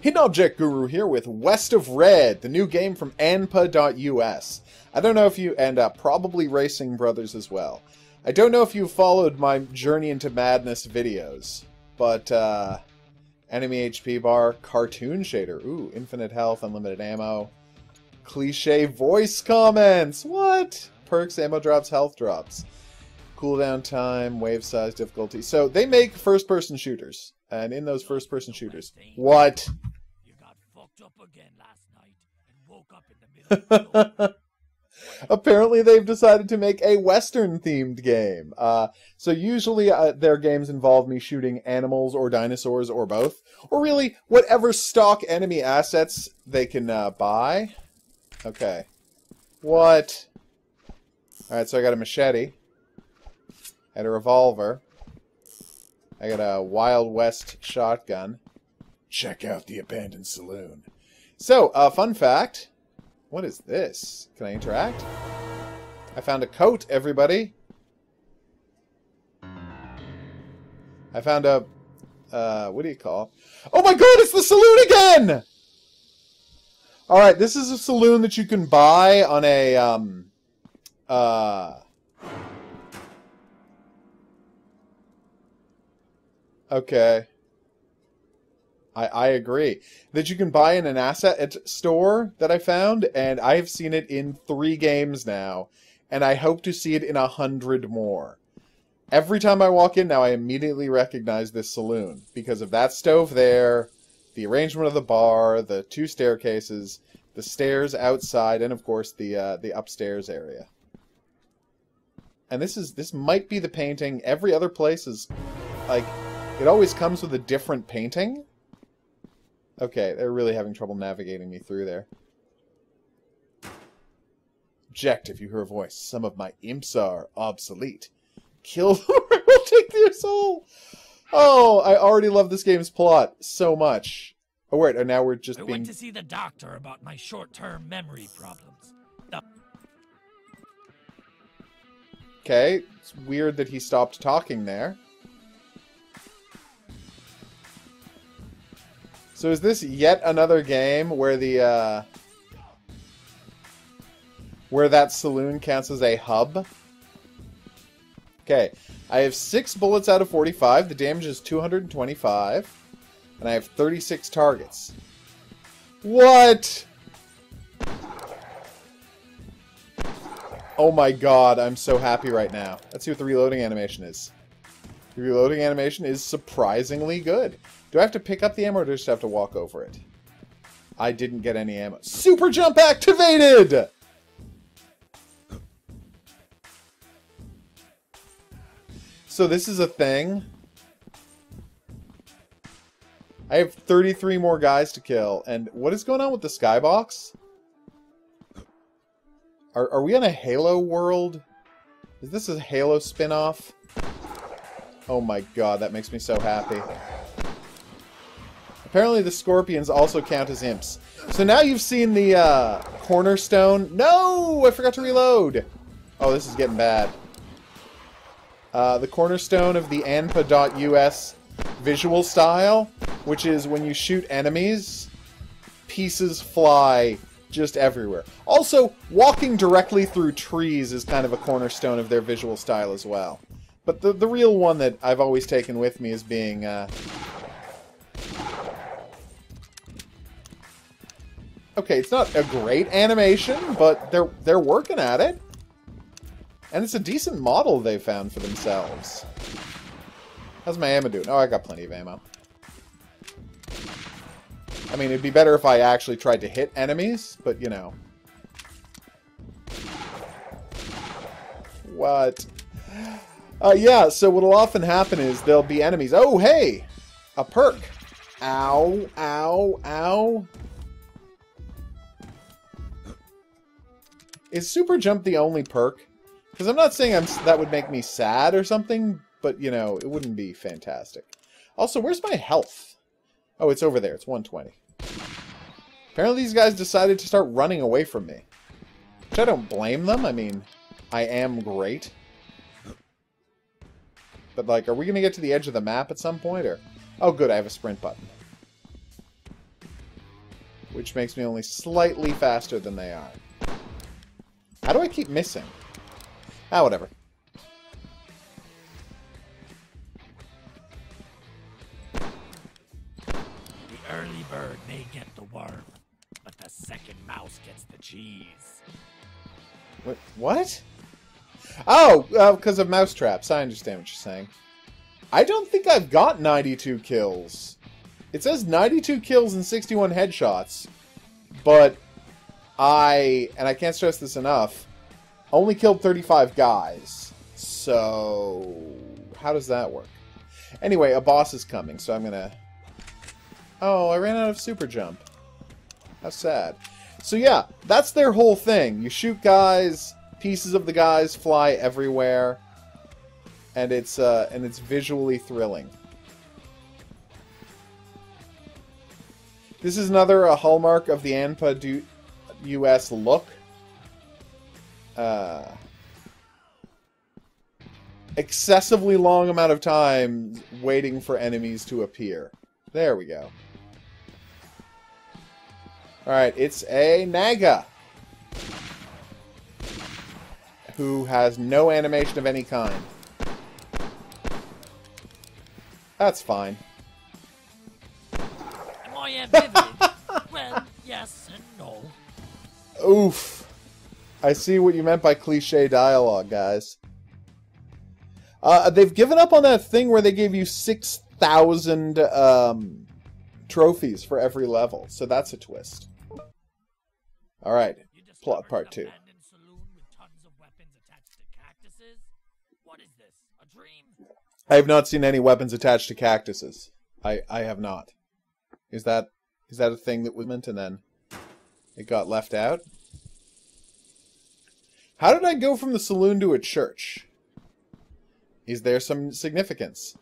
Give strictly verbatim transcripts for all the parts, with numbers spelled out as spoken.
Hidden Object Guru here with West of Red, the new game from A N P A dot U S. I don't know if you, and uh, probably Racing Brothers as well. I don't know if you followed my Journey into Madness videos, but uh, enemy H P bar, cartoon shader, ooh, infinite health, unlimited ammo, cliche voice comments, what? Perks, ammo drops, health drops, cooldown time, wave size, difficulty. So they make first-person shooters, and in those first-person shooters, what? You got fucked up again last night and woke up in the middle of the apparently they've decided to make a Western-themed game. Uh, so usually uh, their games involve me shooting animals or dinosaurs or both, or really whatever stock enemy assets they can uh, buy. Okay. What? Alright, so I got a machete and a revolver. I got a Wild West shotgun. Check out the abandoned saloon. So, uh, fun fact. What is this? Can I interact? I found a coat, everybody. I found a... Uh, what do you call it? Oh my god, it's the saloon again! Alright, this is a saloon that you can buy on a, um... Uh... Okay. I, I agree. That you can buy in an asset store that I found, and I have seen it in three games now, and I hope to see it in a hundred more. Every time I walk in now, I immediately recognize this saloon, because of that stove there, the arrangement of the bar, the two staircases, the stairs outside, and of course the, uh, the upstairs area. And this is, this might be the painting. Every other place is, like, it always comes with a different painting. Okay, they're really having trouble navigating me through there. Object if you hear a voice. Some of my imps are obsolete. Kill them or I will take their soul! Oh, I already love this game's plot so much. Oh, wait, and now we're just I being... I went to see the doctor about my short-term memory problems. The... Okay, it's weird that he stopped talking there. So is this yet another game where the, uh, where that saloon counts as a hub? Okay, I have six bullets out of forty-five, the damage is two hundred twenty-five, and I have thirty-six targets. What? Oh my god, I'm so happy right now. Let's see what the reloading animation is. The reloading animation is surprisingly good. Do I have to pick up the ammo or do I just have to walk over it? I didn't get any ammo. Super jump activated! So this is a thing. I have thirty-three more guys to kill. And what is going on with the skybox? Are, are we in a Halo world? Is this a Halo spin-off? Oh my god, that makes me so happy. Apparently the scorpions also count as imps. So now you've seen the uh, cornerstone. No! I forgot to reload! Oh, this is getting bad. Uh, the cornerstone of the A N P A dot U S visual style, which is when you shoot enemies, pieces fly just everywhere. Also, walking directly through trees is kind of a cornerstone of their visual style as well. But the, the real one that I've always taken with me is being... Uh, Okay, it's not a great animation, but they're they're working at it. And it's a decent model they found for themselves. How's my ammo doing? Oh, I got plenty of ammo. I mean, it'd be better if I actually tried to hit enemies, but you know. What? Uh, yeah, so what'll often happen is there'll be enemies. Oh, hey! A perk. Ow, ow, ow. Is Super Jump the only perk? Because I'm not saying I'm, that would make me sad or something, but, you know, it wouldn't be fantastic. Also, where's my health? Oh, it's over there. It's one twenty. Apparently these guys decided to start running away from me. Which I don't blame them. I mean, I am great. But, like, are we going to get to the edge of the map at some point? Or... Oh, good. I have a sprint button. which makes me only slightly faster than they are. How do I keep missing? Ah, whatever. The early bird may get the worm, but the second mouse gets the cheese. What? What? Oh, uh, because of mousetraps. I understand what you're saying. I don't think I've got ninety-two kills. It says ninety-two kills and sixty-one headshots, but I, and I can't stress this enough, only killed thirty-five guys. So how does that work? Anyway, a boss is coming, so I'm gonna... Oh, I ran out of super jump. How sad. So yeah, that's their whole thing. You shoot guys, pieces of the guys fly everywhere, and it's uh, and it's visually thrilling. This is another uh, hallmark of the A N P A dot U S look. Uh, excessively long amount of time waiting for enemies to appear. There we go. Alright, it's a Naga, who has no animation of any kind. That's fine. Am I ambivalent? Well, yes and no. Oof. I see what you meant by cliche dialogue, guys. Uh, they've given up on that thing where they gave you six thousand um, trophies for every level, so that's a twist. Alright, plot part two. I have not seen any weapons attached to cactuses. I, I have not. Is that is that a thing that was meant and then it got left out? How did I go from the saloon to a church? Is there some significance?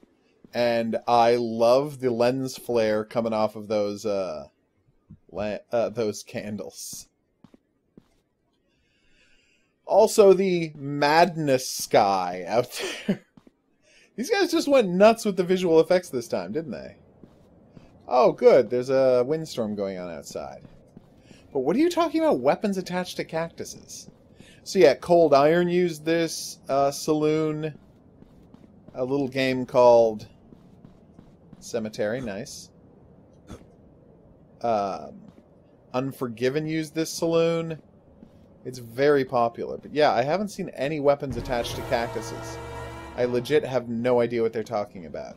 And I love the lens flare coming off of those uh, la uh those candles. Also the madness sky out there. These guys just went nuts with the visual effects this time, didn't they? Oh, good. There's a windstorm going on outside. But what are you talking about weapons attached to cactuses? So yeah, Cold Iron used this uh, saloon. A little game called Cemetery. Nice. Uh, Unforgiven used this saloon. It's very popular. But yeah, I haven't seen any weapons attached to cactuses. I legit have no idea what they're talking about.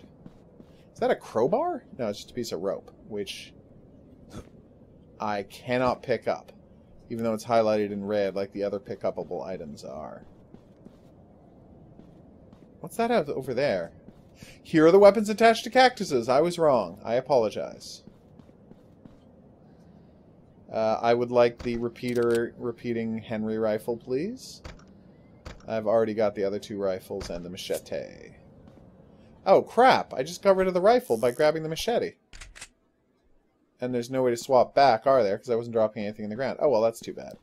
Is that a crowbar? No, it's just a piece of rope, which I cannot pick up, even though it's highlighted in red like the other pick-upable items are. What's that out over there? Here are the weapons attached to cactuses. I was wrong. I apologize. Uh, I would like the repeater, repeating Henry rifle, please. I've already got the other two rifles and the machete. Oh, crap! I just got rid of the rifle by grabbing the machete. And there's no way to swap back, are there? Because I wasn't dropping anything in the ground. Oh, well, that's too bad.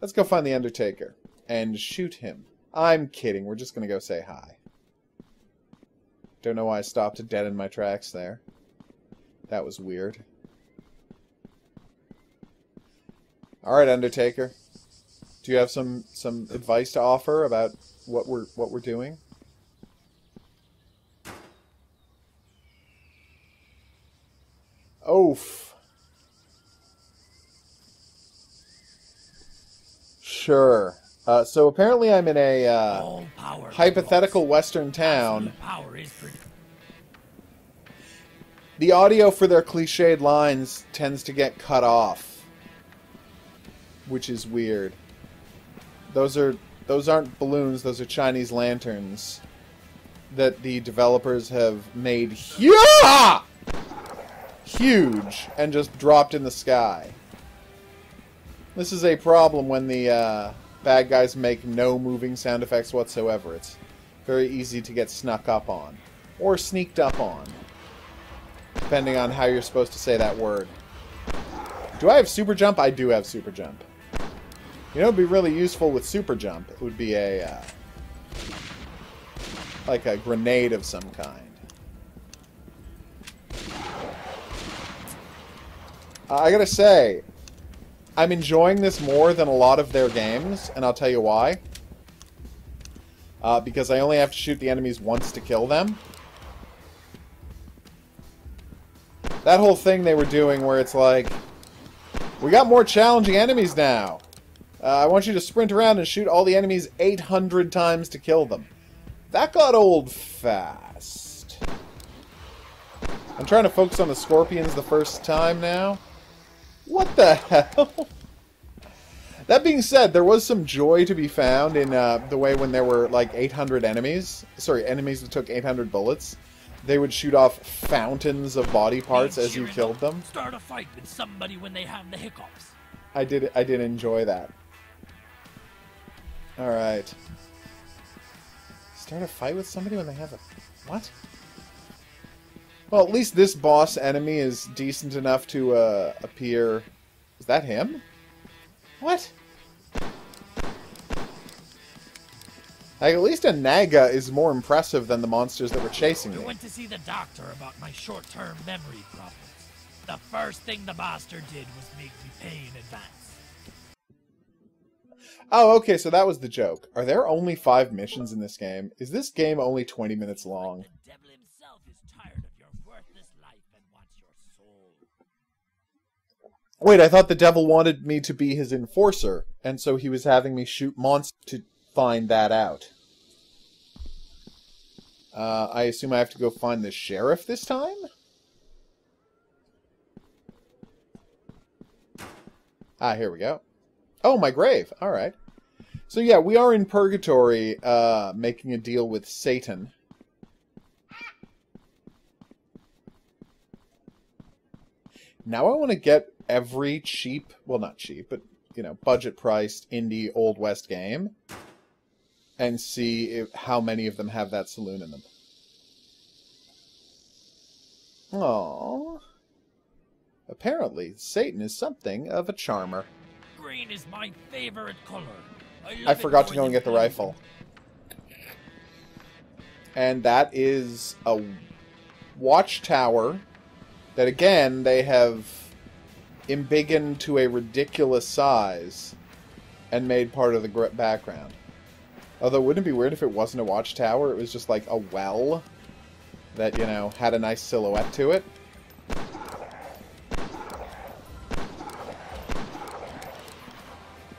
Let's go find the Undertaker. And shoot him. I'm kidding. We're just going to go say hi. Don't know why I stopped dead in my tracks there. That was weird. Alright, Undertaker. Do you have some some advice to offer about what we're what we're doing? Oof. Sure. Uh, so apparently I'm in a uh, hypothetical Western town. The audio for their cliched lines tends to get cut off, which is weird. Those are those aren't balloons, those are Chinese lanterns that the developers have made yeah! huge and just dropped in the sky. This is a problem when the uh, bad guys make no moving sound effects whatsoever. It's very easy to get snuck up on or sneaked up on, depending on how you're supposed to say that word. Do I have super jump? I do have super jump. You know, it'd be really useful with super jump. It would be a uh, like a grenade of some kind. I gotta say, I'm enjoying this more than a lot of their games, and I'll tell you why. Uh, because I only have to shoot the enemies once to kill them. That whole thing they were doing where it's like, we got more challenging enemies now. Uh, I want you to sprint around and shoot all the enemies eight hundred times to kill them. That got old fast. I'm trying to focus on the scorpions the first time now. What the hell? That being said, there was some joy to be found in uh, the way when there were like eight hundred enemies. Sorry, enemies that took eight hundred bullets. They would shoot off fountains of body parts as you killed them. Start a fight with somebody when they have the hiccups. I did. I did enjoy that. All right. Start a fight with somebody when they have a what? Well, at least this boss enemy is decent enough to uh, appear. Is that him? What? Like, at least a Naga is more impressive than the monsters that were chasing me. I went to see the doctor about my short-term memory problems. The first thing the monster did was make me pay in advance. Oh, okay, so that was the joke. Are there only five missions in this game? Is this game only twenty minutes long? The devil himself is tired of your worthless life and wants your soul. Wait, I thought the devil wanted me to be his enforcer, and so he was having me shoot monsters to find that out. Uh, I assume I have to go find the sheriff this time? Ah, here we go. Oh, my grave. All right. So, yeah, we are in purgatory, uh, making a deal with Satan. Now I want to get every cheap, well, not cheap, but, you know, budget-priced indie Old West game. And see if, how many of them have that saloon in them. Aww. Apparently, Satan is something of a charmer. Green is my favorite color. I, I forgot to go and get the rifle. And that is a watchtower that, again, they have embiggened to a ridiculous size and made part of the background. Although, wouldn't it be weird if it wasn't a watchtower? It was just, like, a well that, you know, had a nice silhouette to it.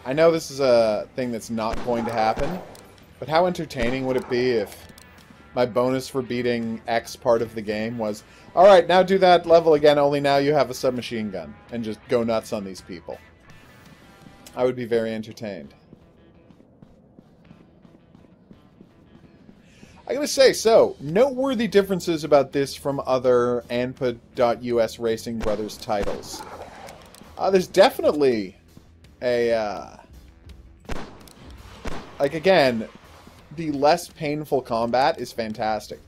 I know this is a thing that's not going to happen, but how entertaining would it be if my bonus for beating X part of the game was, alright, now do that level again, only now you have a submachine gun, and just go nuts on these people. I would be very entertained. I gotta say, so, noteworthy differences about this from other A N P A dot U S Racing Brothers titles. Uh, there's definitely a, uh... like, again, the less painful combat is fantastic.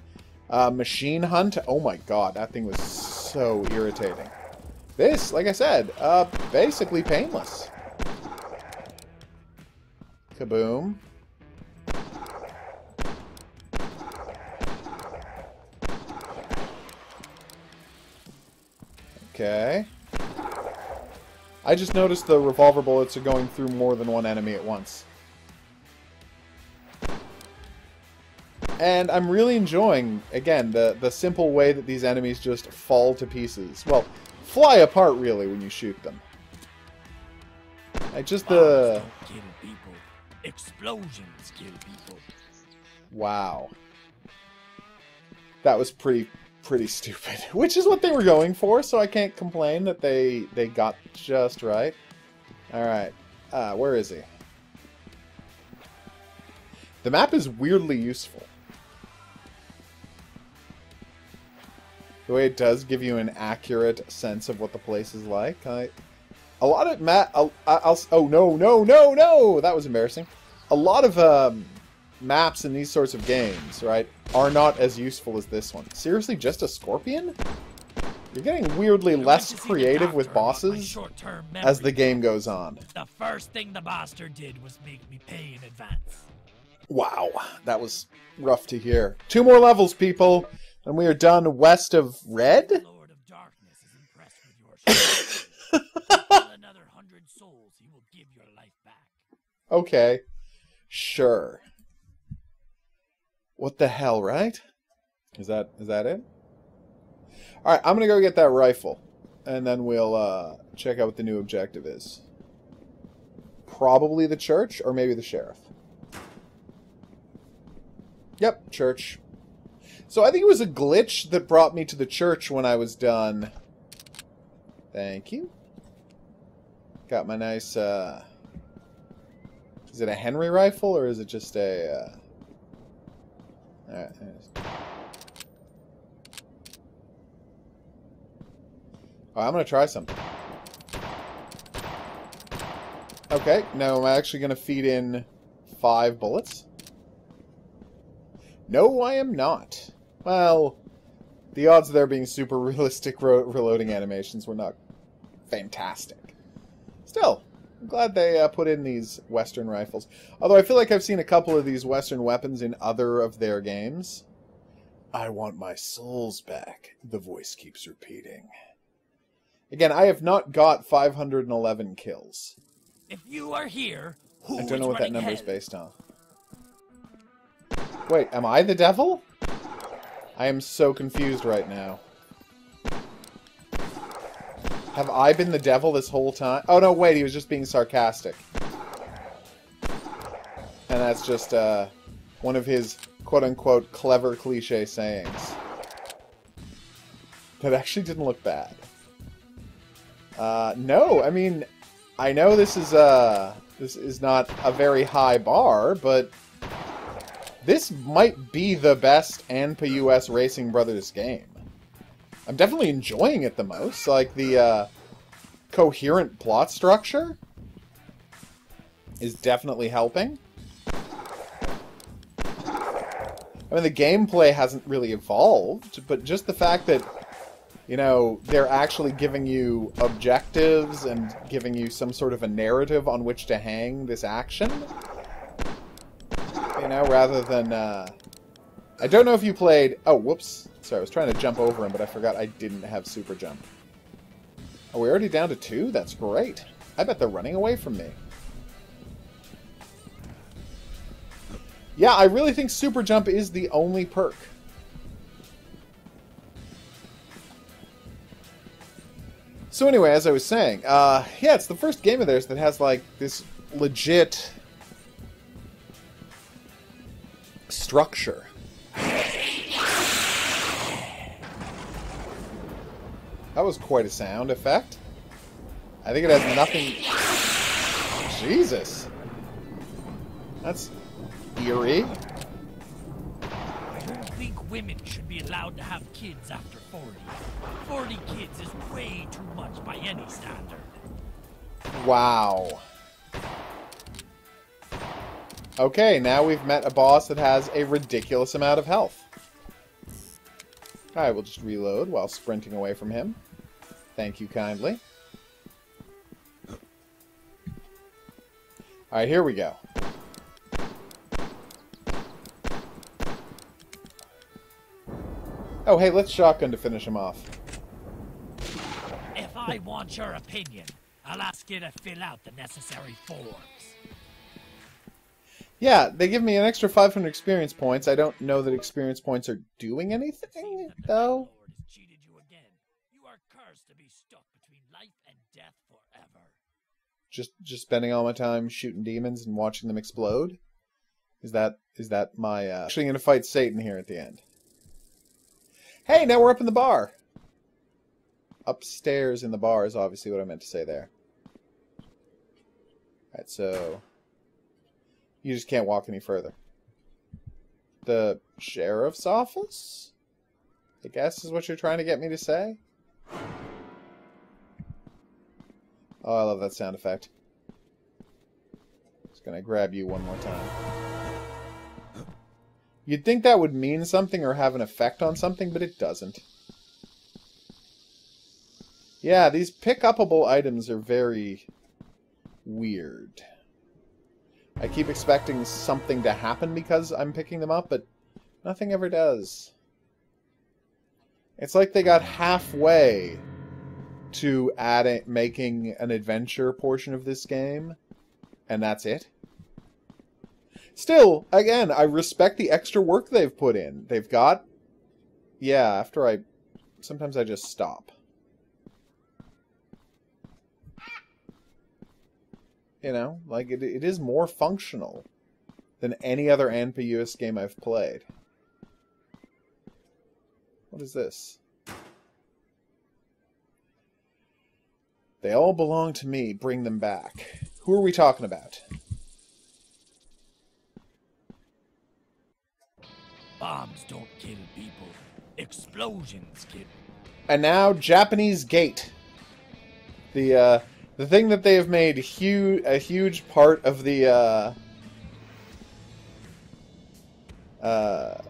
Uh, Machine Hunt, oh my god, that thing was so irritating. This, like I said, uh, basically painless. Kaboom. Okay. I just noticed the revolver bullets are going through more than one enemy at once. And I'm really enjoying, again, the, the simple way that these enemies just fall to pieces. Well, fly apart, really, when you shoot them. Like, just the... Bombs don't kill people. Explosions kill people. Wow. That was pretty... pretty stupid, which is what they were going for, so I can't complain that they they got just right. All right, uh, where is he? The map is weirdly useful. The way it does give you an accurate sense of what the place is like. I, a lot of map. I'll, I'll, oh no no no no! That was embarrassing. A lot of um. maps in these sorts of games, right, are not as useful as this one. Seriously, just a scorpion? You're getting weirdly less creative with bosses as the game goes on. The first thing the monster did was make me pay in advance. Wow, that was rough to hear. Two more levels, people, and we are done West of Red? The Lord of Darkness is impressed with your hundred souls, he will give your life back. Okay. Sure. What the hell, right? Is that is that it? Alright, I'm gonna go get that rifle. And then we'll uh, check out what the new objective is. Probably the church, or maybe the sheriff. Yep, church. So I think it was a glitch that brought me to the church when I was done. Thank you. Got my nice, uh... is it a Henry rifle, or is it just a, uh... Alright, oh, I'm gonna try something. Okay, now I'm actually gonna feed in five bullets. No, I am not. Well, the odds of there being super realistic re reloading animations were not fantastic. Still, I'm glad they uh, put in these Western rifles. Although I feel like I've seen a couple of these Western weapons in other of their games. I want my souls back, the voice keeps repeating. Again, I have not got five hundred eleven kills. If you are here, who I don't know what that number is based on. Wait, am I the devil? I am so confused right now. Have I been the devil this whole time? Oh, no, wait, he was just being sarcastic. And that's just uh, one of his quote-unquote clever cliche sayings. That actually didn't look bad. Uh, no, I mean, I know this is, uh, this is not a very high bar, but... this might be the best A N P A U S Racing Brothers game. I'm definitely enjoying it the most. Like, the uh, coherent plot structure is definitely helping. I mean, the gameplay hasn't really evolved, but just the fact that, you know, they're actually giving you objectives and giving you some sort of a narrative on which to hang this action... You know, rather than, uh... I don't know if you played... Oh, whoops. Sorry, I was trying to jump over him, but I forgot I didn't have super jump. Are we already down to two? That's great. I bet they're running away from me. Yeah, I really think super jump is the only perk. So anyway, as I was saying, uh... yeah, it's the first game of theirs that has, like, this legit... structure. That was quite a sound effect. I think it has nothing... Jesus. That's eerie. I don't think women should be allowed to have kids after forty. forty kids is way too much by any standard. Wow. Okay, now we've met a boss that has a ridiculous amount of health. Alright, we'll just reload while sprinting away from him. Thank you kindly. Alright, here we go. Oh, hey, let's shotgun to finish him off. If I want your opinion, I'll ask you to fill out the necessary forms. Yeah, they give me an extra five hundred experience points. I don't know that experience points are doing anything, though. Just, just spending all my time shooting demons and watching them explode. Is that, is that my? Uh... Actually, I'm gonna fight Satan here at the end. Hey, now we're up in the bar. Upstairs in the bar is obviously what I meant to say there. All right, so. You just can't walk any further. The sheriff's office? I guess is what you're trying to get me to say? Oh, I love that sound effect. Just gonna grab you one more time. You'd think that would mean something or have an effect on something, but it doesn't. Yeah, these pick-upable items are very weird. I keep expecting something to happen because I'm picking them up, but nothing ever does. It's like they got halfway to add it, making an adventure portion of this game, and that's it. Still, again, I respect the extra work they've put in. They've got... Yeah, after I... Sometimes I just stop. You know, like, it, it is more functional than any other A N P A U S game I've played. What is this? They all belong to me. Bring them back. Who are we talking about? Bombs don't kill people. Explosions kill. And now, Japanese Gate. The, uh... The thing that they have made hu a huge part of the, uh, uh,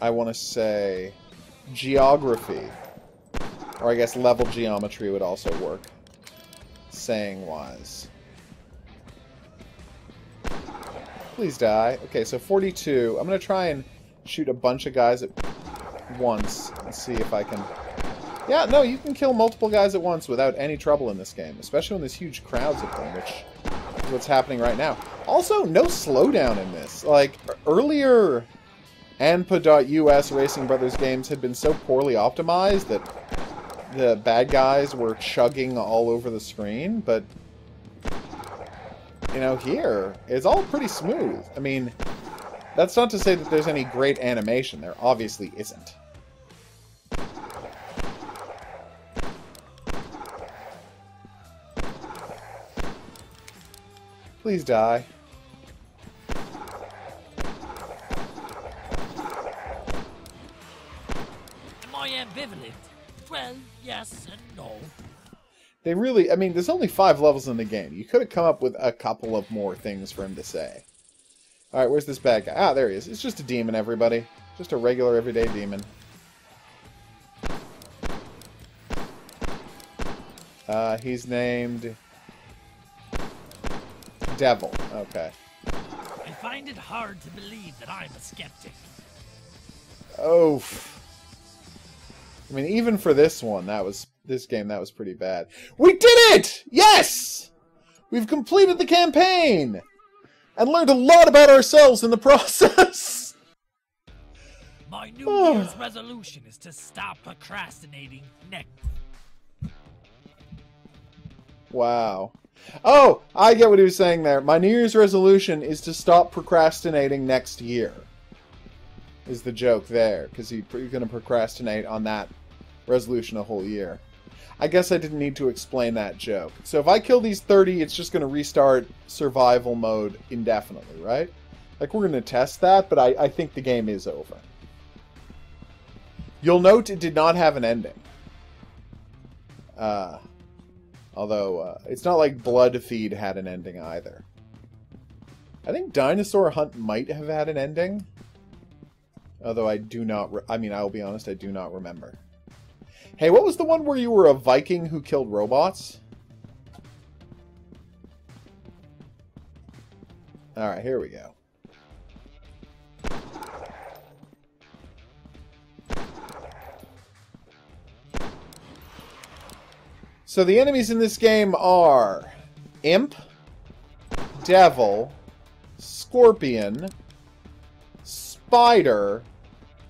I want to say, geography, or I guess level geometry would also work, saying-wise. Please die. Okay, so forty-two. I'm going to try and shoot a bunch of guys at once and see if I can... Yeah, no, you can kill multiple guys at once without any trouble in this game, especially when there's huge crowds of them, which is what's happening right now. Also, no slowdown in this. Like, earlier A N P A dot U S Racing Brothers games had been so poorly optimized that the bad guys were chugging all over the screen, but, you know, here, it's all pretty smooth. I mean, that's not to say that there's any great animation. There obviously isn't. Please die. Am I ambivalent? Well, yes and no. They really, I mean, there's only five levels in the game. You could have come up with a couple of more things for him to say. Alright, where's this bad guy? Ah, there he is. It's just a demon, everybody. Just a regular, everyday demon. Uh, he's named... Devil. Okay. I find it hard to believe that I'm a skeptic. Oh. I mean, even for this one, that was this game, that was pretty bad. We did it! Yes! We've completed the campaign! And learned a lot about ourselves in the process! My New oh. Year's resolution is to stop procrastinating next. Wow. Oh, I get what he was saying there. My New Year's resolution is to stop procrastinating next year. Is the joke there, because you're going to procrastinate on that resolution a whole year. I guess I didn't need to explain that joke. So if I kill these thirty, it's just going to restart survival mode indefinitely, right? Like, we're going to test that, but I, I think the game is over. You'll note it did not have an ending. Uh... Although, uh, it's not like Blood Feed had an ending either. I think Dinosaur Hunt might have had an ending. Although I do not... Re I mean, I'll be honest, I do not remember. Hey, what was the one where you were a Viking who killed robots? Alright, here we go. So the enemies in this game are Imp, Devil, Scorpion, Spider,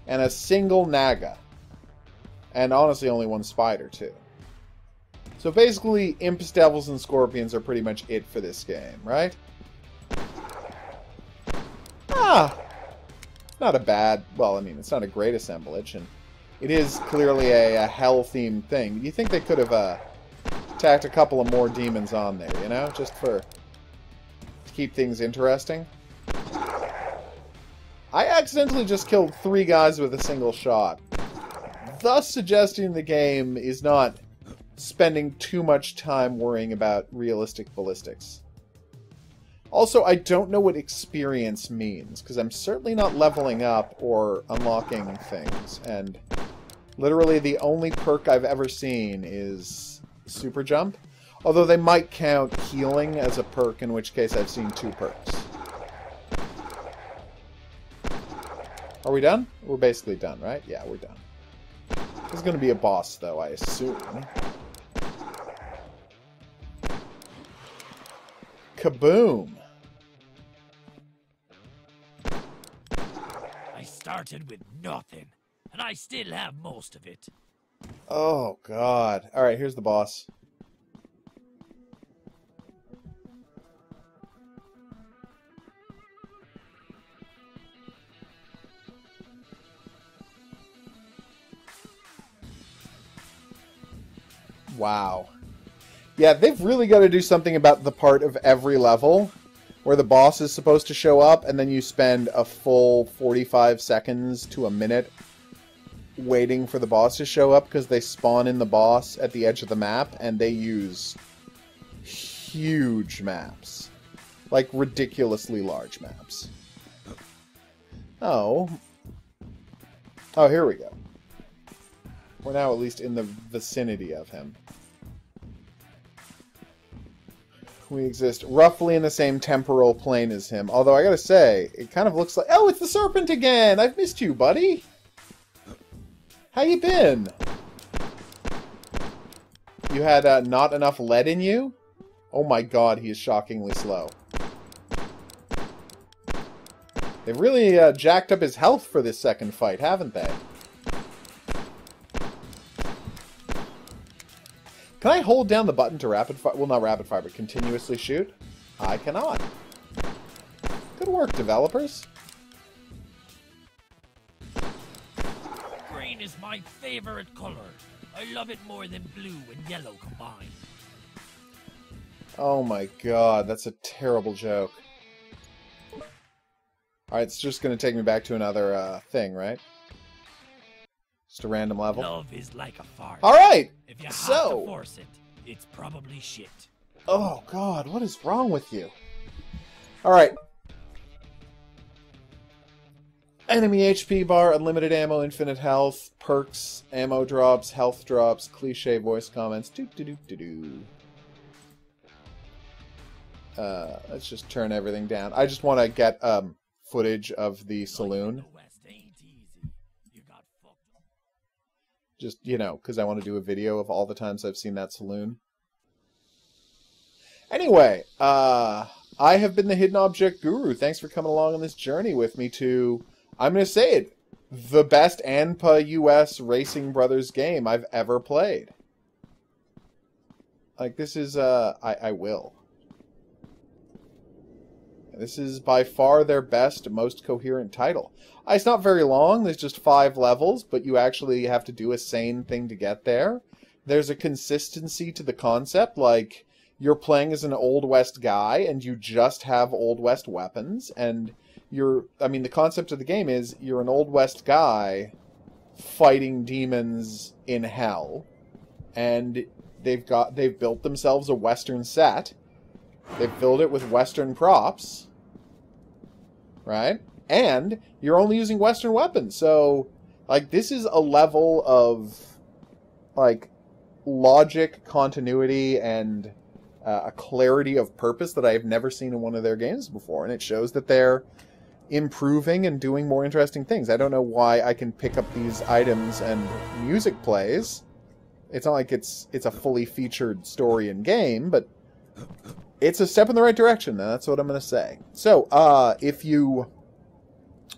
and a single Naga. And honestly only one Spider too. So basically Imps, Devils, and Scorpions are pretty much it for this game, right? Ah! Not a bad, well I mean it's not a great assemblage, and it is clearly a, a hell-themed thing. You think they could have, uh... tacked a couple of more demons on there, you know, just for to keep things interesting. I accidentally just killed three guys with a single shot, thus suggesting the game is not spending too much time worrying about realistic ballistics. Also, I don't know what experience means, because I'm certainly not leveling up or unlocking things, and literally the only perk I've ever seen is super jump, although they might count healing as a perk, in which case I've seen two perks. Are we done? We're basically done, right? Yeah, we're done. There's gonna be a boss though, I assume. Kaboom! I started with nothing, and I still have most of it. Oh, God. Alright, here's the boss. Wow. Yeah, they've really got to do something about the part of every level where the boss is supposed to show up and then you spend a full forty-five seconds to a minute waiting for the boss to show up because they spawn in the boss at the edge of the map and they use huge maps. Like, ridiculously large maps. Oh. Oh, here we go. We're now at least in the vicinity of him. We exist roughly in the same temporal plane as him. Although, I gotta say, it kind of looks like... Oh, it's the serpent again! I've missed you, buddy! How you been? You had uh, not enough lead in you? Oh my god, he is shockingly slow. They've really uh, jacked up his health for this second fight, haven't they? Can I hold down the button to rapid fire? Well, not rapid fire, but continuously shoot? I cannot. Good work, developers. Green is my favorite color. I love it more than blue and yellow combined. Oh my god, that's a terrible joke. Alright, it's just going to take me back to another uh, thing, right? Just a random level. Love is like a fart. All right. If you so, have to force it, it's probably shit. Oh God, what is wrong with you? All right. Enemy H P bar, unlimited ammo, infinite health, perks, ammo drops, health drops, cliche voice comments. Doo doo doo doo doo. Uh, let's just turn everything down. I just want to get um footage of the saloon. Just, you know, because I want to do a video of all the times I've seen that saloon. Anyway, uh, I have been the Hidden Object Guru. Thanks for coming along on this journey with me to, I'm going to say it, the best A N P A U S Racing Brothers game I've ever played. Like, this is, uh, I, I will. This is by far their best, most coherent title. It's not very long, there's just five levels, but you actually have to do a sane thing to get there. There's a consistency to the concept, like, you're playing as an Old West guy, and you just have Old West weapons, and you're, I mean, the concept of the game is, you're an Old West guy fighting demons in hell, and they've got, they've built themselves a Western set. They've filled it with Western props. Right? And you're only using Western weapons. So, like, this is a level of, like, logic, continuity, and uh, a clarity of purpose that I have never seen in one of their games before. And it shows that they're improving and doing more interesting things. I don't know why I can pick up these items and music plays. It's not like it's, it's a fully featured story and game, but... It's a step in the right direction, and that's what I'm going to say. So, uh, if you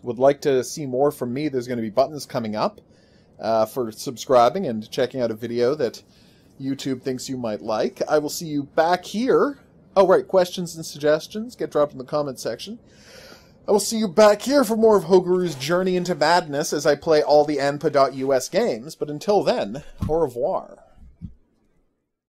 would like to see more from me, there's going to be buttons coming up uh, for subscribing and checking out a video that YouTube thinks you might like. I will see you back here. Oh, right, questions and suggestions get dropped in the comment section. I will see you back here for more of Hoguru's Journey into Madness as I play all the A N P A dot U S games. But until then, au revoir.